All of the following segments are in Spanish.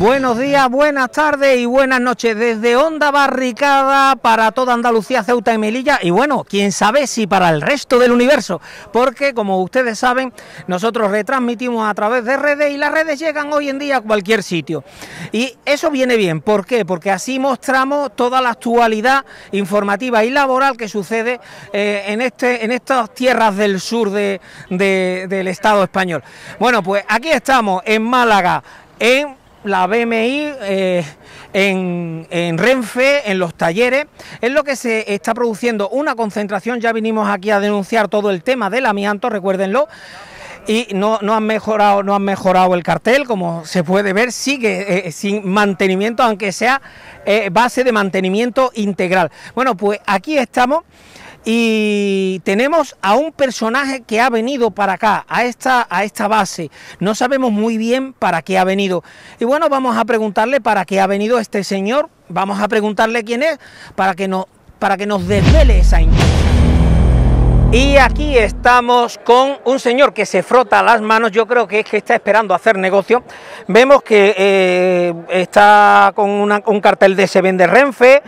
Buenos días, buenas tardes y buenas noches desde Onda Barricada para toda Andalucía, Ceuta y Melilla, y bueno, quién sabe si para el resto del universo, porque como ustedes saben, nosotros retransmitimos a través de redes y las redes llegan hoy en día a cualquier sitio. Y eso viene bien, ¿por qué? Porque así mostramos toda la actualidad informativa y laboral que sucede en estas tierras del sur del Estado español. Bueno, pues aquí estamos en Málaga, en la BMI, en Renfe, en los talleres. Es lo que se está produciendo, una concentración. Ya vinimos aquí a denunciar todo el tema del amianto, recuérdenlo, y no han mejorado el cartel, como se puede ver, sigue sin mantenimiento, aunque sea base de mantenimiento integral. Bueno, pues aquí estamos y tenemos a un personaje que ha venido para acá, a esta base. No sabemos muy bien para qué ha venido. Y bueno, vamos a preguntarle para qué ha venido este señor. Vamos a preguntarle quién es, para que nos desvele esa intención. Y aquí estamos con un señor que se frota las manos. Yo creo que es que está esperando hacer negocio. Vemos que está con un cartel de "Se vende Renfe",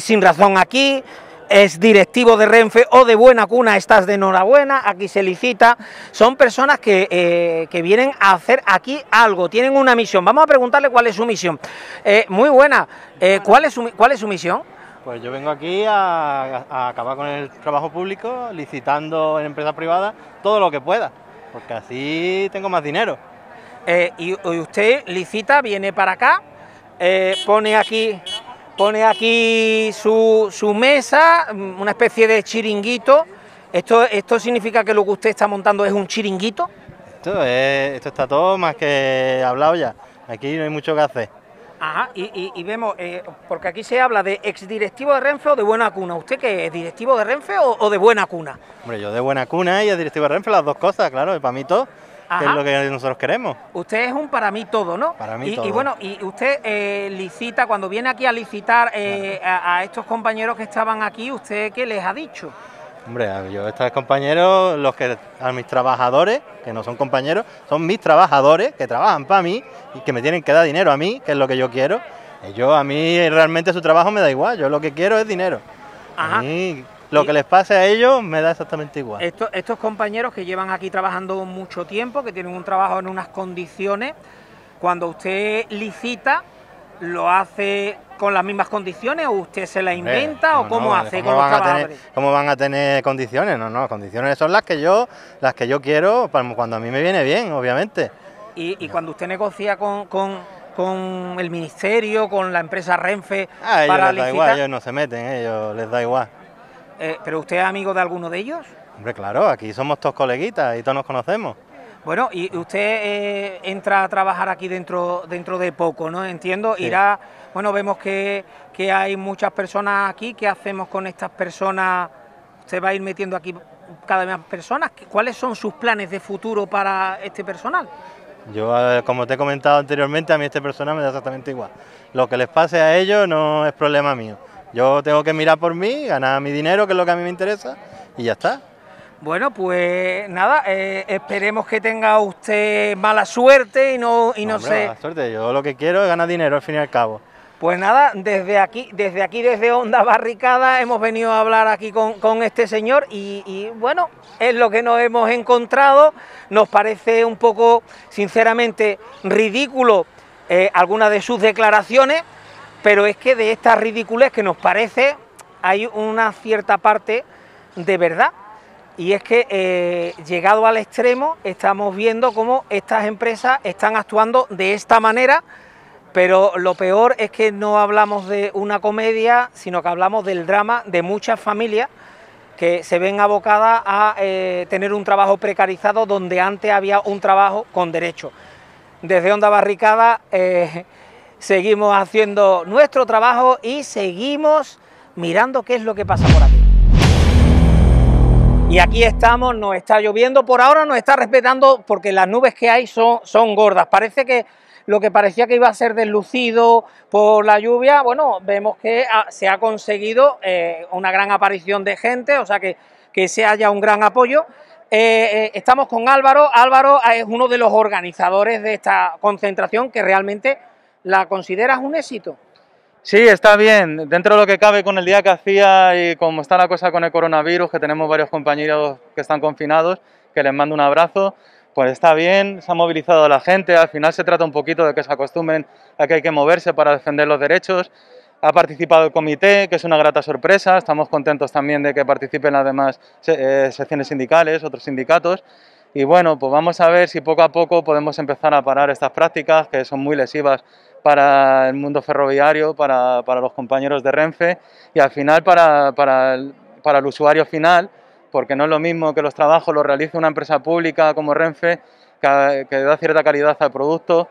"Sin razón aquí", "Es directivo de Renfe" o "De buena cuna, estás de enhorabuena, aquí se licita". Son personas que vienen a hacer aquí algo, tienen una misión. Vamos a preguntarle cuál es su misión. Muy buena, ¿cuál es su misión? Pues yo vengo aquí a acabar con el trabajo público, licitando en empresas privadas todo lo que pueda, porque así tengo más dinero. Y usted licita, viene para acá, pone aquí su mesa, una especie de chiringuito. ¿Esto significa que lo que usted está montando es un chiringuito? Esto está todo más que hablado ya. Aquí no hay mucho que hacer. Ajá, y vemos, porque aquí se habla de exdirectivo de Renfe o de buena cuna. ¿Usted qué es, directivo de Renfe o de buena cuna? Hombre, yo de buena cuna y exdirectivo de Renfe, las dos cosas, claro, para mí todo. Ajá. Que es lo que nosotros queremos. Usted es un para mí todo, ¿no? Para mí todo. Y bueno, y usted licita, cuando viene aquí a licitar claro, a estos compañeros que estaban aquí, ¿usted qué les ha dicho? Hombre, yo estos compañeros, a mis trabajadores, que no son compañeros, son mis trabajadores, que trabajan para mí y que me tienen que dar dinero a mí, que es lo que yo quiero. A mí realmente su trabajo me da igual, yo lo que quiero es dinero. Ajá. Lo que les pase a ellos me da exactamente igual. Estos compañeros que llevan aquí trabajando mucho tiempo, que tienen un trabajo en unas condiciones, cuando usted licita, ¿lo hace con las mismas condiciones o usted se la inventa? No, o cómo no, hace, ¿cómo con los trabajadores? ¿Cómo van a tener condiciones? No, condiciones son las que yo quiero, cuando a mí me viene bien, obviamente. Y cuando usted negocia con el ministerio, con la empresa Renfe, para licitar, ellos no se meten, ellos les da igual. ¿Pero usted es amigo de alguno de ellos? Hombre, claro, aquí somos todos coleguitas y todos nos conocemos. Bueno, y usted entra a trabajar aquí dentro de poco, ¿no? Entiendo, sí. Irá. Bueno, vemos que hay muchas personas aquí. ¿Qué hacemos con estas personas? ¿Usted va a ir metiendo aquí cada vez más personas? ¿Cuáles son sus planes de futuro para este personal? Yo, como te he comentado anteriormente, a mí este personal me da exactamente igual. Lo que les pase a ellos no es problema mío. Yo tengo que mirar por mí, ganar mi dinero, que es lo que a mí me interesa, y ya está. Bueno, pues nada, esperemos que tenga usted mala suerte y no hombre, sé. Mala suerte, yo lo que quiero es ganar dinero al fin y al cabo. Pues nada, desde Onda Barricada, hemos venido a hablar aquí con este señor y bueno, es lo que nos hemos encontrado. Nos parece un poco, sinceramente, ridículo algunas de sus declaraciones. Pero es que de esta ridiculez que nos parece hay una cierta parte de verdad. Y es que llegado al extremo estamos viendo cómo estas empresas están actuando de esta manera. Pero lo peor es que no hablamos de una comedia, sino que hablamos del drama de muchas familias que se ven abocadas a tener un trabajo precarizado donde antes había un trabajo con derecho. Desde Onda Barricada seguimos haciendo nuestro trabajo y seguimos mirando qué es lo que pasa por aquí. Y aquí estamos, nos está lloviendo, por ahora nos está respetando porque las nubes que hay son gordas. Parece que lo que parecía que iba a ser deslucido por la lluvia, bueno, vemos que se ha conseguido una gran aparición de gente, o sea que se haya un gran apoyo. Estamos con Álvaro. Álvaro es uno de los organizadores de esta concentración que realmente ¿La consideras un éxito? Sí, está bien. Dentro de lo que cabe con el día que hacía y como está la cosa con el coronavirus, que tenemos varios compañeros que están confinados, que les mando un abrazo, pues está bien, se ha movilizado a la gente, al final se trata un poquito de que se acostumbren a que hay que moverse para defender los derechos. Ha participado el comité, que es una grata sorpresa, estamos contentos también de que participen las demás secciones sindicales, otros sindicatos, y bueno, pues vamos a ver si poco a poco podemos empezar a parar estas prácticas que son muy lesivas para el mundo ferroviario, para los compañeros de Renfe y al final para el usuario final, porque no es lo mismo que los trabajos los realice una empresa pública como Renfe, que da cierta calidad al producto,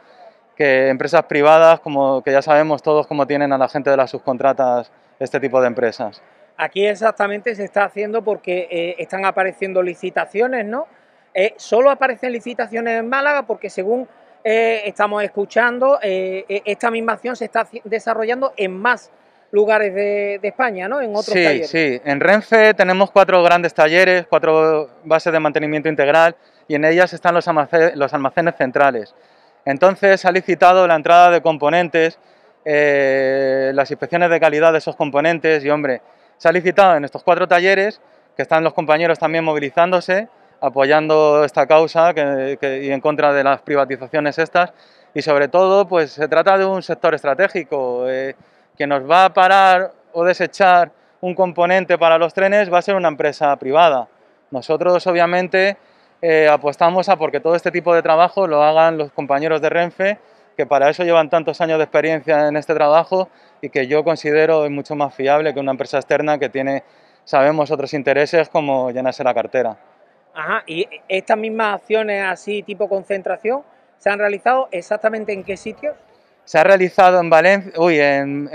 que empresas privadas, como que ya sabemos todos cómo tienen a la gente de las subcontratas este tipo de empresas. Aquí exactamente se está haciendo porque están apareciendo licitaciones, ¿no? Solo aparecen licitaciones en Málaga porque según estamos escuchando, esta misma acción se está desarrollando en más lugares de España, ¿no? En otros talleres. Sí, en Renfe tenemos 4 grandes talleres, 4 bases de mantenimiento integral y en ellas están los almacenes centrales. Entonces ha licitado la entrada de componentes, las inspecciones de calidad de esos componentes y, hombre, se ha licitado en estos 4 talleres, que están los compañeros también movilizándose, apoyando esta causa y en contra de las privatizaciones estas, y sobre todo pues se trata de un sector estratégico que nos va a parar o desechar un componente para los trenes, va a ser una empresa privada. Nosotros obviamente apostamos a porque todo este tipo de trabajo lo hagan los compañeros de Renfe, que para eso llevan tantos años de experiencia en este trabajo y que yo considero es mucho más fiable que una empresa externa que tiene, sabemos, otros intereses como llenarse la cartera. Ajá, y estas mismas acciones así tipo concentración, ¿se han realizado exactamente en qué sitios? Se ha realizado en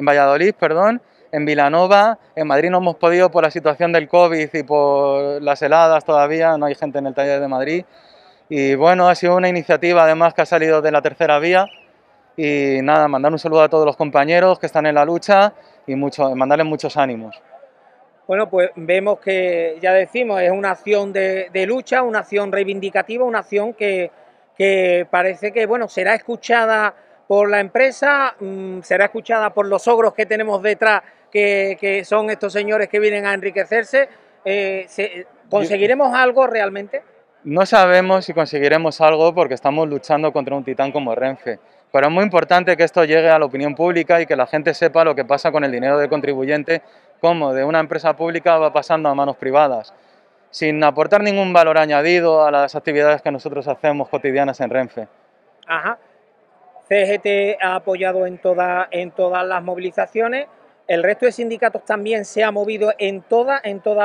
Valladolid, perdón, en Villanova, en Madrid no hemos podido por la situación del COVID y por las heladas todavía, no hay gente en el taller de Madrid. Y bueno, ha sido una iniciativa además que ha salido de la tercera vía. Y nada, mandar un saludo a todos los compañeros que están en la lucha y mandarles muchos ánimos. Bueno, pues vemos que, ya decimos, es una acción de lucha, una acción reivindicativa, una acción que parece que, bueno, será escuchada por la empresa, será escuchada por los ogros que tenemos detrás, que son estos señores que vienen a enriquecerse. ¿Conseguiremos algo realmente? No sabemos si conseguiremos algo porque estamos luchando contra un titán como Renfe, pero es muy importante que esto llegue a la opinión pública y que la gente sepa lo que pasa con el dinero del contribuyente, cómo de una empresa pública va pasando a manos privadas, sin aportar ningún valor añadido a las actividades que nosotros hacemos cotidianas en Renfe. Ajá. CGT ha apoyado en todas las movilizaciones. ¿El resto de sindicatos también se ha movido en todas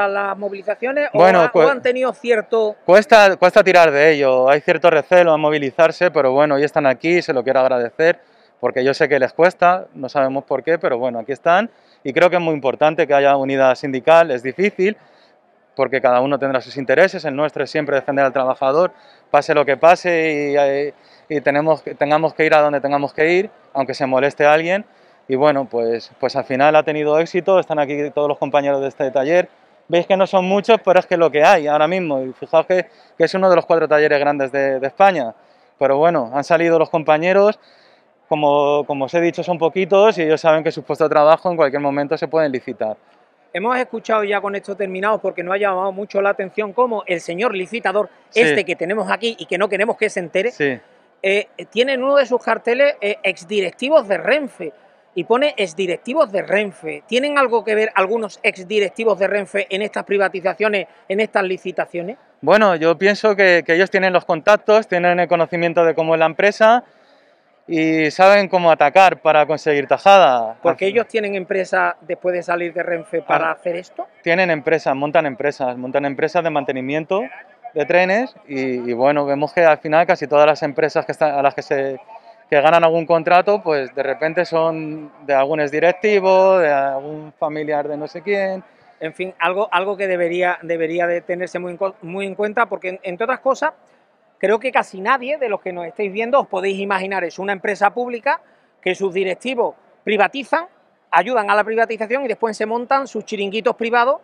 las movilizaciones o han tenido cierto...? Cuesta tirar de ello, hay cierto recelo a movilizarse, pero bueno, ya están aquí, se lo quiero agradecer, porque yo sé que les cuesta, no sabemos por qué, pero bueno, aquí están. Y creo que es muy importante que haya unidad sindical, es difícil, porque cada uno tendrá sus intereses, el nuestro es siempre defender al trabajador, pase lo que pase y tengamos que ir a donde tengamos que ir, aunque se moleste a alguien. Y bueno, pues al final ha tenido éxito, están aquí todos los compañeros de este taller. Veis que no son muchos, pero es que lo que hay ahora mismo. Y fijaos que es uno de los 4 talleres grandes de España. Pero bueno, han salido los compañeros, como os he dicho, son poquitos y ellos saben que sus puestos de trabajo en cualquier momento se pueden licitar. Hemos escuchado ya con esto terminados porque nos ha llamado mucho la atención cómo el señor licitador, sí, este que tenemos aquí y que no queremos que se entere, sí, tiene en uno de sus carteles exdirectivos de Renfe. Y pone exdirectivos de Renfe. ¿Tienen algo que ver algunos exdirectivos de Renfe en estas privatizaciones, en estas licitaciones? Bueno, yo pienso que ellos tienen los contactos, tienen el conocimiento de cómo es la empresa y saben cómo atacar para conseguir tajada. ¿Porque ellos tienen empresa después de salir de Renfe para hacer esto? Tienen empresas, montan empresas de mantenimiento de trenes y bueno, vemos que al final casi todas las empresas que ganan algún contrato, pues de repente son de algún exdirectivo, de algún familiar de no sé quién. En fin, algo que debería de tenerse muy en cuenta, porque entre otras cosas, creo que casi nadie de los que nos estáis viendo os podéis imaginar, es una empresa pública que sus directivos privatizan, ayudan a la privatización y después se montan sus chiringuitos privados,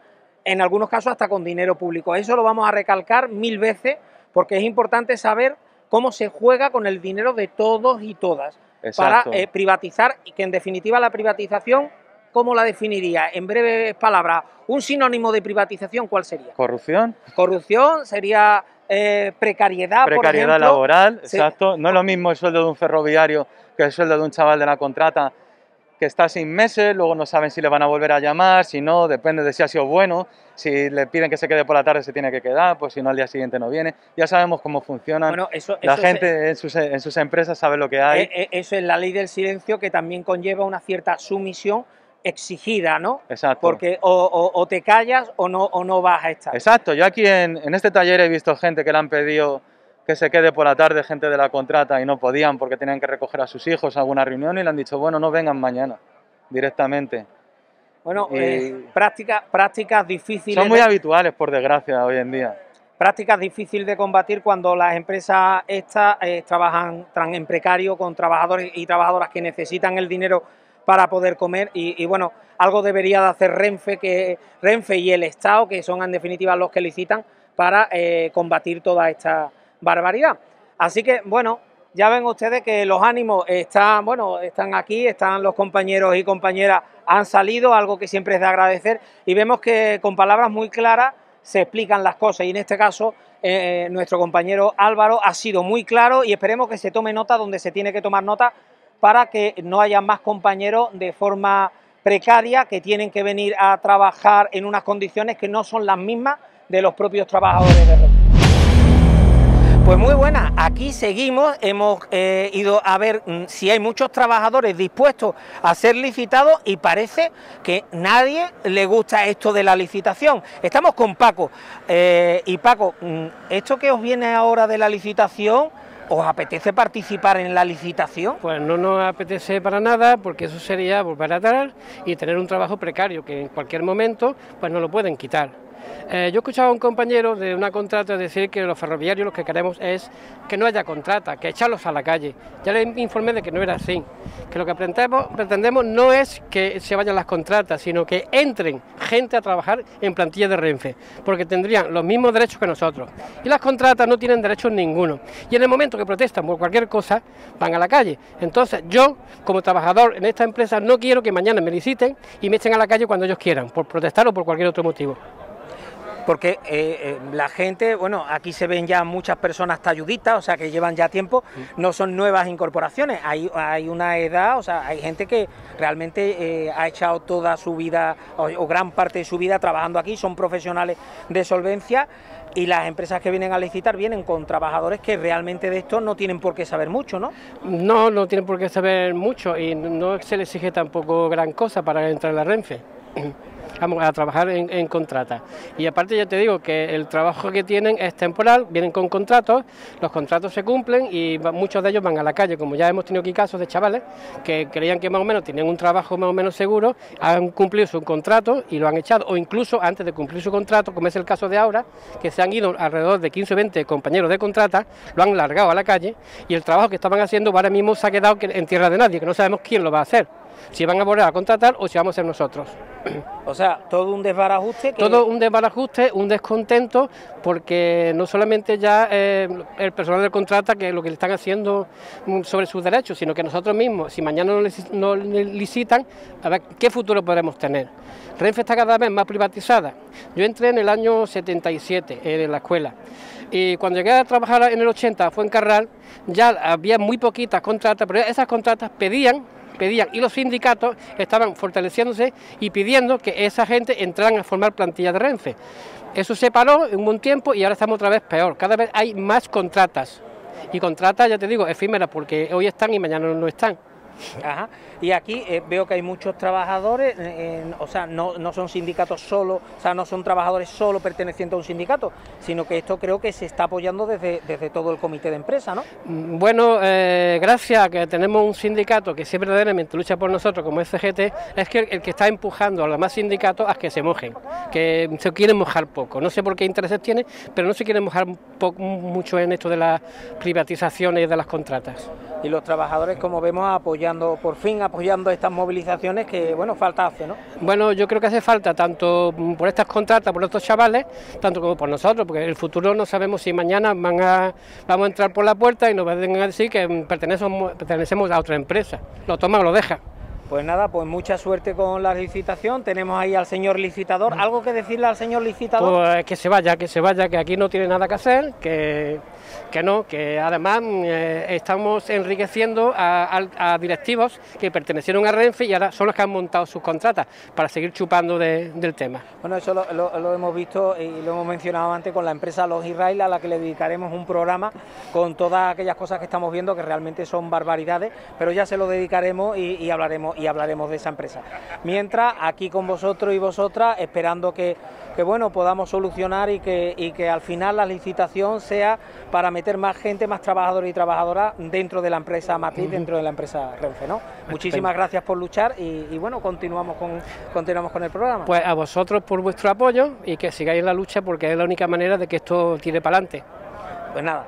en algunos casos hasta con dinero público. Eso lo vamos a recalcar 1000 veces, porque es importante saber cómo se juega con el dinero de todos y todas. Exacto. Para privatizar, y que en definitiva la privatización, ¿cómo la definiría? En breves palabras, un sinónimo de privatización, ¿cuál sería? Corrupción. Corrupción sería precariedad, por ejemplo, laboral, exacto. No es lo mismo el sueldo de un ferroviario que el sueldo de un chaval de la contrata que está 6 meses, luego no saben si le van a volver a llamar, si no, depende de si ha sido bueno, si le piden que se quede por la tarde se tiene que quedar, pues si no al día siguiente no viene. Ya sabemos cómo funciona, bueno, la gente en sus empresas sabe lo que hay. Eso es la ley del silencio, que también conlleva una cierta sumisión exigida, ¿no? Exacto. Porque o te callas o no vas a estar. Exacto, yo aquí en este taller he visto gente que le han pedido que se quede por la tarde, gente de la contrata, y no podían porque tenían que recoger a sus hijos a alguna reunión, y le han dicho, bueno, no vengan mañana directamente. Bueno, prácticas difíciles. Son muy habituales, por desgracia, hoy en día. Prácticas difíciles de combatir cuando las empresas estas trabajan tan en precario con trabajadores y trabajadoras que necesitan el dinero para poder comer, y bueno, algo debería de hacer Renfe, Renfe y el Estado, que son en definitiva los que licitan, para combatir toda esta barbaridad. Así que, bueno, ya ven ustedes que los ánimos están, bueno, están aquí, están los compañeros y compañeras, han salido, algo que siempre es de agradecer, y vemos que con palabras muy claras se explican las cosas, y en este caso nuestro compañero Álvaro ha sido muy claro, y esperemos que se tome nota donde se tiene que tomar nota, para que no haya más compañeros de forma precaria que tienen que venir a trabajar en unas condiciones que no son las mismas de los propios trabajadores de Renfe. Pues muy buenas, aquí seguimos, hemos ido a ver si hay muchos trabajadores dispuestos a ser licitados, y parece que nadie le gusta esto de la licitación. Estamos con Paco, y Paco, esto que os viene ahora de la licitación, ¿os apetece participar en la licitación? Pues no nos apetece para nada, porque eso sería volver atrás y tener un trabajo precario que en cualquier momento pues nos lo pueden quitar. Yo he escuchado a un compañero de una contrata decir que los ferroviarios lo que queremos es que no haya contrata, que echarlos a la calle. Ya le informé de que no era así, que lo que pretendemos no es que se vayan las contratas, sino que entren gente a trabajar en plantilla de Renfe, porque tendrían los mismos derechos que nosotros. Y las contratas no tienen derechos ninguno, y en el momento que protestan por cualquier cosa, van a la calle. Entonces yo, como trabajador en esta empresa, no quiero que mañana me liciten y me echen a la calle cuando ellos quieran, por protestar o por cualquier otro motivo. Porque la gente, bueno, aquí se ven ya muchas personas talluditas, o sea, que llevan ya tiempo, no son nuevas incorporaciones, hay una edad, o sea, hay gente que realmente ha echado toda su vida, o gran parte de su vida trabajando aquí, son profesionales de solvencia, y las empresas que vienen a licitar vienen con trabajadores que realmente de esto no tienen por qué saber mucho, ¿no? No, no tienen por qué saber mucho, y no se les exige tampoco gran cosa para entrar a la Renfe. Vamos a trabajar en contrata, y aparte ya te digo que el trabajo que tienen es temporal, vienen con contratos, los contratos se cumplen y muchos de ellos van a la calle, como ya hemos tenido aquí casos de chavales que creían que más o menos tenían un trabajo más o menos seguro, han cumplido su contrato y lo han echado, o incluso antes de cumplir su contrato, como es el caso de ahora, que se han ido alrededor de 15 o 20 compañeros de contrata, lo han largado a la calle, y el trabajo que estaban haciendo ahora mismo se ha quedado en tierra de nadie, que no sabemos quién lo va a hacer, si van a volver a contratar o si vamos a ser nosotros. O sea, todo un desbarajuste. Todo un desbarajuste, un descontento, porque no solamente ya el personal del contrata, que es lo que le están haciendo sobre sus derechos, sino que nosotros mismos, si mañana no licitan, a ver qué futuro podremos tener. Renfe está cada vez más privatizada. Yo entré en el año 77 en la escuela, y cuando llegué a trabajar en el 80 a Fuencarral, ya había muy poquitas contratas, pero esas contratas pedían, y los sindicatos estaban fortaleciéndose y pidiendo que esa gente entraran a formar plantillas de Renfe. Eso se paró en un buen tiempo y ahora estamos otra vez peor, cada vez hay más contratas, y contratas, ya te digo, efímeras, porque hoy están y mañana no están. Ajá. Y aquí veo que hay muchos trabajadores, o sea, no son sindicatos solo, o sea, no son trabajadores solo pertenecientes a un sindicato, sino que esto creo que se está apoyando desde todo el comité de empresa, ¿no? Bueno, gracias a que tenemos un sindicato que sí verdaderamente lucha por nosotros, como es CGT, es que el que está empujando a los demás sindicatos a que se mojen, que se quieren mojar poco, no sé por qué intereses tiene, pero no se quieren mojar mucho en esto de las privatizaciones y de las contratas. y los trabajadores, como vemos, apoyando, por fin apoyando estas movilizaciones que, bueno, falta hace, ¿no? Bueno, yo creo que hace falta tanto por estas contratas, por estos chavales, tanto como por nosotros, porque en el futuro no sabemos si mañana vamos a entrar por la puerta y nos van a decir que pertenecemos a otra empresa. Lo toma o lo deja. Pues nada, pues mucha suerte con la licitación. Tenemos ahí al señor licitador. ¿Algo que decirle al señor licitador? Pues que se vaya, que aquí no tiene nada que hacer, que además estamos enriqueciendo a directivos que pertenecieron a Renfe y ahora son los que han montado sus contratas para seguir chupando del tema. Bueno, eso lo hemos visto y lo hemos mencionado antes con la empresa Logisrail, a la que le dedicaremos un programa con todas aquellas cosas que estamos viendo que realmente son barbaridades, pero ya se lo dedicaremos y hablaremos de esa empresa. Mientras, aquí con vosotros y vosotras, esperando que bueno, podamos solucionar y que al final la licitación sea para meter más gente, más trabajadores y trabajadoras dentro de la empresa matriz, dentro de la empresa Renfe, ¿no? Muchísimas gracias por luchar y bueno, continuamos con el programa. Pues a vosotros por vuestro apoyo y que sigáis la lucha, porque es la única manera de que esto tire para adelante. Pues nada,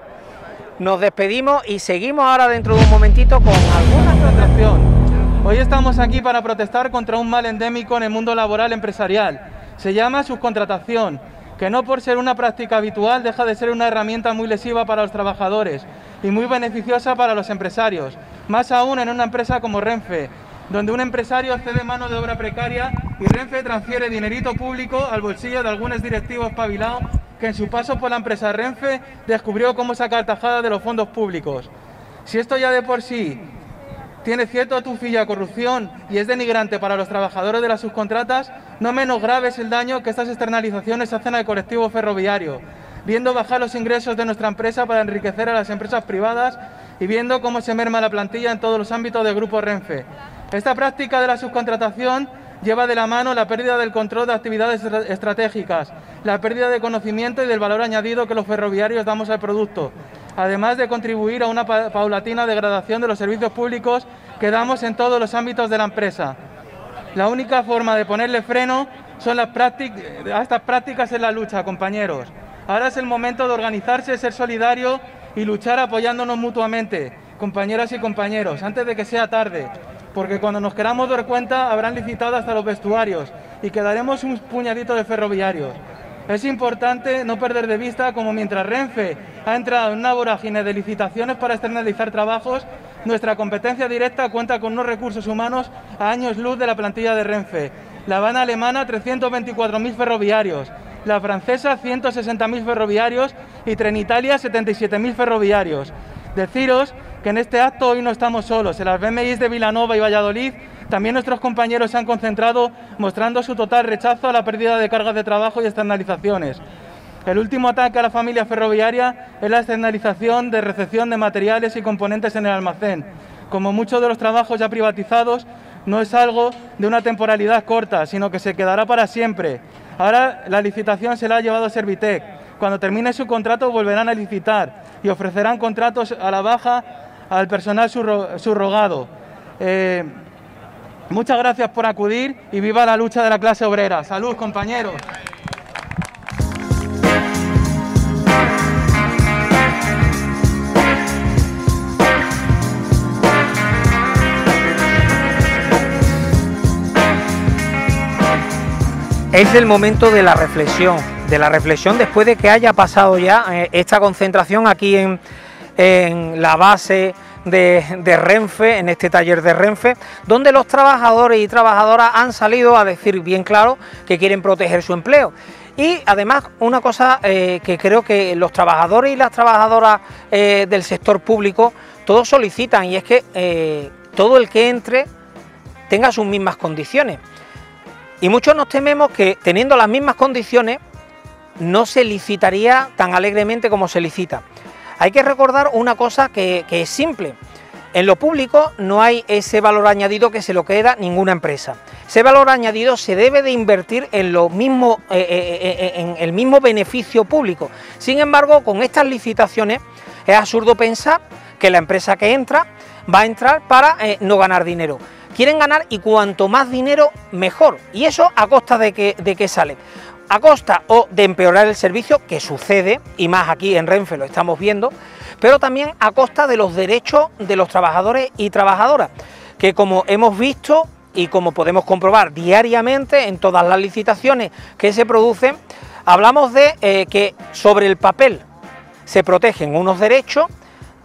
nos despedimos y seguimos ahora dentro de un momentito con alguna protección. Hoy estamos aquí para protestar contra un mal endémico en el mundo laboral empresarial. Se llama subcontratación, que no por ser una práctica habitual deja de ser una herramienta muy lesiva para los trabajadores y muy beneficiosa para los empresarios, más aún en una empresa como Renfe, donde un empresario cede mano de obra precaria y Renfe transfiere dinerito público al bolsillo de algunos directivos espabilados que en su paso por la empresa Renfe descubrió cómo sacar tajada de los fondos públicos. Si esto ya de por sí tiene cierto tufillo a corrupción y es denigrante para los trabajadores de las subcontratas, no menos grave es el daño que estas externalizaciones hacen al colectivo ferroviario, viendo bajar los ingresos de nuestra empresa para enriquecer a las empresas privadas y viendo cómo se merma la plantilla en todos los ámbitos del Grupo Renfe. Esta práctica de la subcontratación lleva de la mano la pérdida del control de actividades estratégicas, la pérdida de conocimiento y del valor añadido que los ferroviarios damos al producto, además de contribuir a una paulatina degradación de los servicios públicos que damos en todos los ámbitos de la empresa. La única forma de ponerle freno son a estas prácticas en la lucha, compañeros. Ahora es el momento de organizarse, ser solidario y luchar apoyándonos mutuamente, compañeras y compañeros, antes de que sea tarde, porque cuando nos queramos dar cuenta habrán licitado hasta los vestuarios y quedaremos un puñadito de ferroviarios. Es importante no perder de vista cómo mientras Renfe ha entrado en una vorágine de licitaciones para externalizar trabajos, nuestra competencia directa cuenta con unos recursos humanos a años luz de la plantilla de Renfe. La Bahn alemana, 324.000 ferroviarios, la francesa, 160.000 ferroviarios y Trenitalia, 77.000 ferroviarios. Deciros que en este acto hoy no estamos solos. En las BMI de Villanova y Valladolid también nuestros compañeros se han concentrado mostrando su total rechazo a la pérdida de cargas de trabajo y externalizaciones. El último ataque a la familia ferroviaria es la externalización de recepción de materiales y componentes en el almacén. Como muchos de los trabajos ya privatizados, no es algo de una temporalidad corta, sino que se quedará para siempre. Ahora la licitación se la ha llevado Servitec. Cuando termine su contrato volverán a licitar y ofrecerán contratos a la baja al personal subrogado. Muchas gracias por acudir y viva la lucha de la clase obrera. Salud, compañeros. Es el momento de la reflexión, después de que haya pasado ya esta concentración aquí en la base de Renfe, en este taller de Renfe, donde los trabajadores y trabajadoras han salido a decir bien claro que quieren proteger su empleo. Y además una cosa que creo que los trabajadores y las trabajadoras del sector público todos solicitan, y es que todo el que entre tenga sus mismas condiciones. Y muchos nos tememos que teniendo las mismas condiciones no se licitaría tan alegremente como se licita. Hay que recordar una cosa que es simple: en lo público no hay ese valor añadido que se lo queda ninguna empresa. Ese valor añadido se debe de invertir en el mismo beneficio público. Sin embargo, con estas licitaciones es absurdo pensar que la empresa que entra va a entrar para no ganar dinero. Quieren ganar, y cuanto más dinero mejor, y eso a costa de que sale, a costa o de empeorar el servicio, que sucede, y más aquí en Renfe lo estamos viendo, pero también a costa de los derechos de los trabajadores y trabajadoras, que como hemos visto y como podemos comprobar diariamente en todas las licitaciones que se producen, hablamos de que sobre el papel se protegen unos derechos,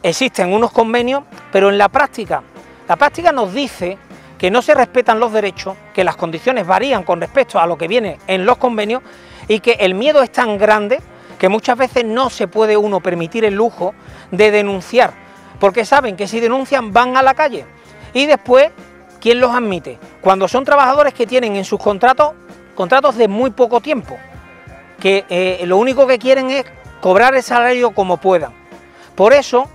existen unos convenios, pero en la práctica nos dice que no se respetan los derechos, que las condiciones varían con respecto a lo que viene en los convenios y que el miedo es tan grande que muchas veces no se puede uno permitir el lujo de denunciar, porque saben que si denuncian van a la calle y después, ¿quién los admite? Cuando son trabajadores que tienen en sus contratos de muy poco tiempo, que lo único que quieren es cobrar el salario como puedan. Por eso,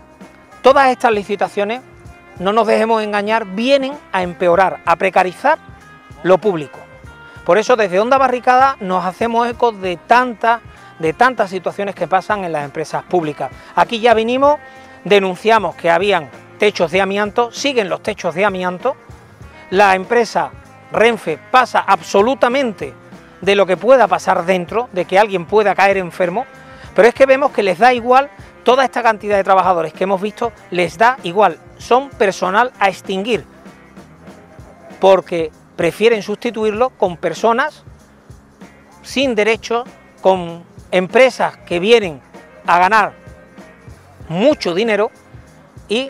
todas estas licitaciones, no nos dejemos engañar, vienen a empeorar, a precarizar lo público. Por eso desde Onda Barricada nos hacemos eco de tantas situaciones que pasan en las empresas públicas. Aquí ya vinimos, denunciamos que habían techos de amianto, siguen los techos de amianto, la empresa Renfe pasa absolutamente de lo que pueda pasar dentro, de que alguien pueda caer enfermo, pero es que vemos que les da igual. Toda esta cantidad de trabajadores que hemos visto les da igual, son personal a extinguir, porque prefieren sustituirlo con personas sin derechos, con empresas que vienen a ganar mucho dinero, y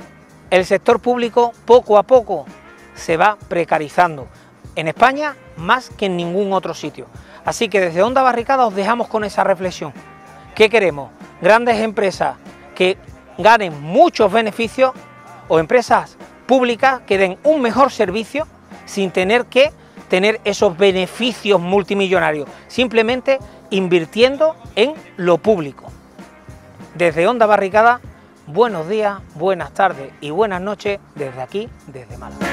el sector público poco a poco se va precarizando, en España más que en ningún otro sitio. Así que desde Onda Barricada os dejamos con esa reflexión. ¿Qué queremos? ¿Grandes empresas que ganen muchos beneficios o empresas públicas que den un mejor servicio sin tener que tener esos beneficios multimillonarios, simplemente invirtiendo en lo público? Desde Onda Barricada, buenos días, buenas tardes y buenas noches desde aquí, desde Málaga.